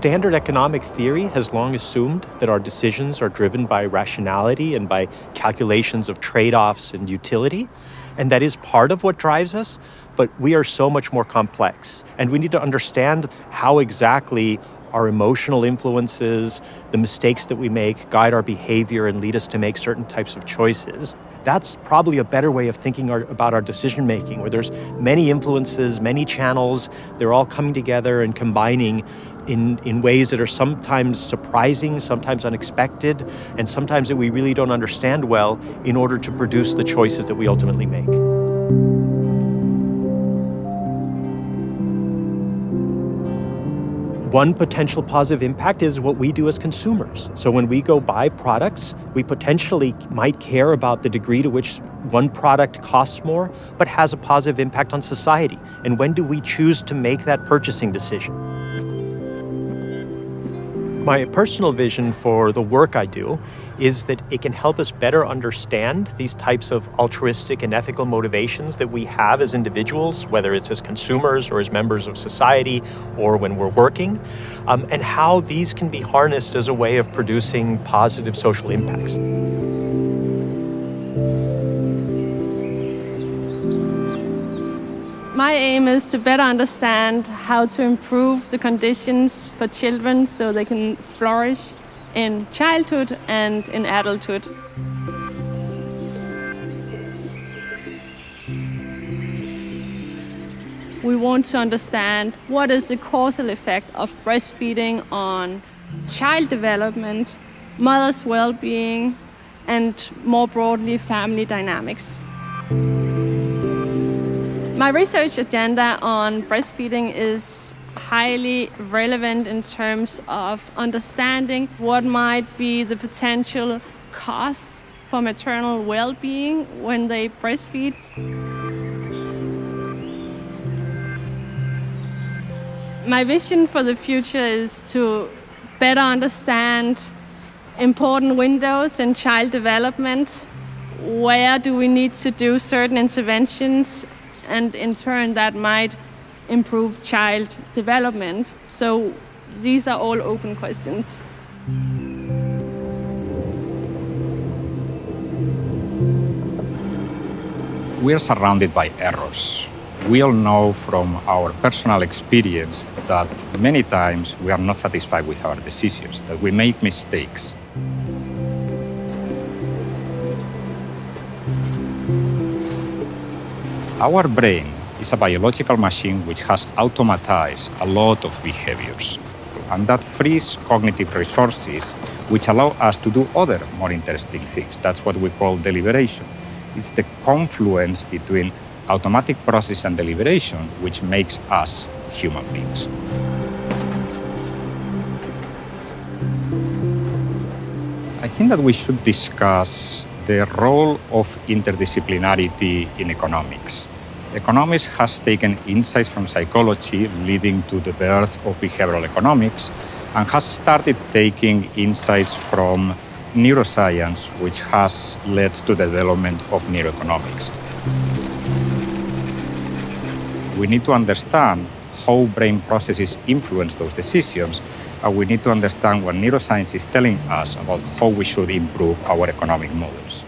Standard economic theory has long assumed that our decisions are driven by rationality and by calculations of trade-offs and utility, and that is part of what drives us, but we are so much more complex, and we need to understand how exactly our emotional influences, the mistakes that we make, guide our behavior and lead us to make certain types of choices. That's probably a better way of thinking about our decision-making, where there's many influences, many channels. They're all coming together and combining in ways that are sometimes surprising, sometimes unexpected, and sometimes that we really don't understand well in order to produce the choices that we ultimately make. One potential positive impact is what we do as consumers. So when we go buy products, we potentially might care about the degree to which one product costs more, but has a positive impact on society. And when do we choose to make that purchasing decision? My personal vision for the work I do is that it can help us better understand these types of altruistic and ethical motivations that we have as individuals, whether it's as consumers or as members of society or when we're working, and how these can be harnessed as a way of producing positive social impacts. My aim is to better understand how to improve the conditions for children so they can flourish in childhood and in adulthood. We want to understand what is the causal effect of breastfeeding on child development, mother's well-being, and more broadly family dynamics. My research agenda on breastfeeding is highly relevant in terms of understanding what might be the potential costs for maternal well-being when they breastfeed. My vision for the future is to better understand important windows in child development. Where do we need to do certain interventions, and in turn that might improve child development. So these are all open questions. We are surrounded by errors. We all know from our personal experience that many times we are not satisfied with our decisions, that we make mistakes. Our brain is a biological machine which has automatized a lot of behaviors, and that frees cognitive resources which allow us to do other more interesting things. That's what we call deliberation. It's the confluence between automatic process and deliberation which makes us human beings. I think that we should discuss the role of interdisciplinarity in economics. Economics has taken insights from psychology, leading to the birth of behavioral economics, and has started taking insights from neuroscience, which has led to the development of neuroeconomics. We need to understand how brain processes influence those decisions, and we need to understand what neuroscience is telling us about how we should improve our economic models.